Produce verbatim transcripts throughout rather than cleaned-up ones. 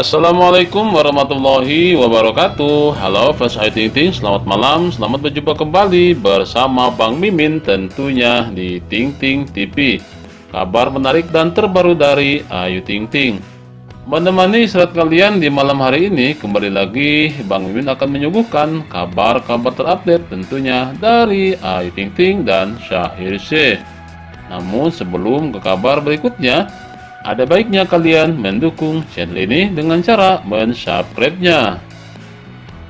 Assalamualaikum warahmatullahi wabarakatuh. Halo fans Ayu Ting Ting, selamat malam, selamat berjumpa kembali bersama Bang Mimin tentunya di Ting Ting T V. Kabar menarik dan terbaru dari Ayu Ting Ting menemani istirahat kalian di malam hari ini. Kembali lagi Bang Mimin akan menyuguhkan kabar-kabar terupdate tentunya dari Ayu Ting Ting dan Shaheer Sheikh. Namun sebelum ke kabar berikutnya, ada baiknya kalian mendukung channel ini dengan cara mensubscribe-nya.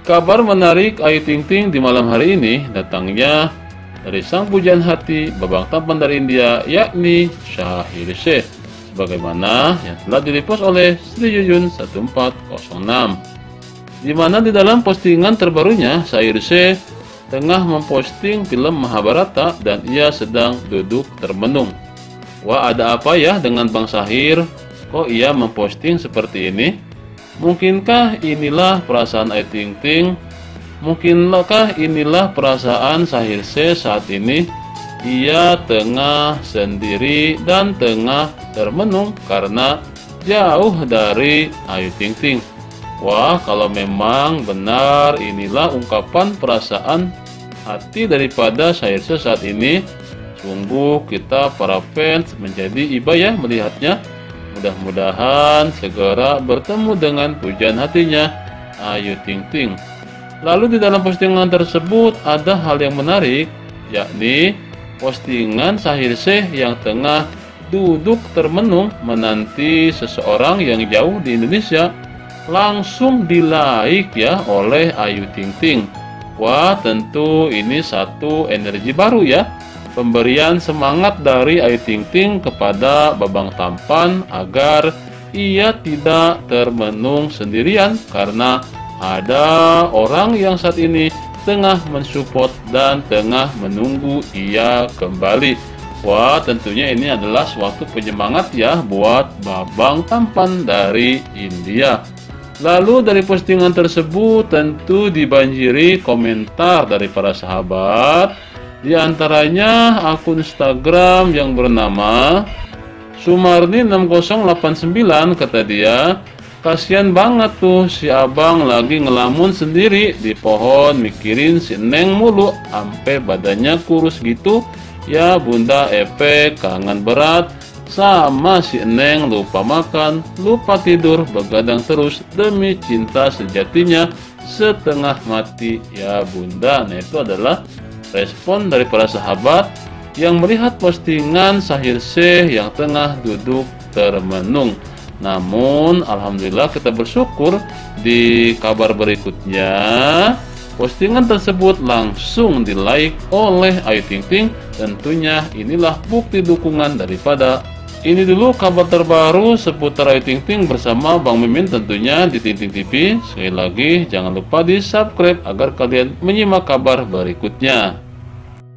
Kabar menarik Ayu Ting Ting di malam hari ini datangnya dari sang pujaan hati babang tampan dari India, yakni Shaheer Sheikh, sebagaimana yang telah direpost oleh Sri Yuyun seribu empat ratus enam. Di mana di dalam postingan terbarunya, Shaheer Sheikh tengah memposting film Mahabharata dan ia sedang duduk termenung. Wah, ada apa ya dengan Bang Shaheer? Kok ia memposting seperti ini? Mungkinkah inilah perasaan Ayu Ting Ting? Mungkinkah inilah perasaan Shaheer Sheikh saat ini? Ia tengah sendiri dan tengah termenung karena jauh dari Ayu Ting Ting. Wah, kalau memang benar inilah ungkapan perasaan hati daripada Shaheer Sheikh saat ini, sungguh kita para fans menjadi iba ya melihatnya. Mudah-mudahan segera bertemu dengan pujaan hatinya Ayu Ting Ting. Lalu di dalam postingan tersebut ada hal yang menarik, yakni postingan Shaheer Sheikh yang tengah duduk termenung menanti seseorang yang jauh di Indonesia langsung di-like ya oleh Ayu Ting Ting. Wah, tentu ini satu energi baru ya, pemberian semangat dari Ayu Ting Ting kepada babang tampan agar ia tidak termenung sendirian karena ada orang yang saat ini tengah mensupport dan tengah menunggu ia kembali. Wah, tentunya ini adalah suatu penyemangat ya buat babang tampan dari India. Lalu dari postingan tersebut tentu dibanjiri komentar dari para sahabat, di antaranya akun Instagram yang bernama Sumarni enam nol delapan sembilan. Kata dia, kasihan banget tuh si abang lagi ngelamun sendiri di pohon mikirin si neng mulu ampe badannya kurus gitu ya bunda. Efek kangen berat sama si neng, lupa makan, lupa tidur, begadang terus demi cinta sejatinya setengah mati ya bunda. Nah, itu adalah respon dari para sahabat yang melihat postingan Shaheer Sheikh yang tengah duduk termenung. Namun alhamdulillah kita bersyukur di kabar berikutnya postingan tersebut langsung di-like oleh Ayu Ting Ting. Tentunya inilah bukti dukungan daripada. Ini dulu kabar terbaru seputar Ayu Ting Ting bersama Bang Mimin tentunya di Ting Ting T V. Sekali lagi jangan lupa di subscribe agar kalian menyimak kabar berikutnya.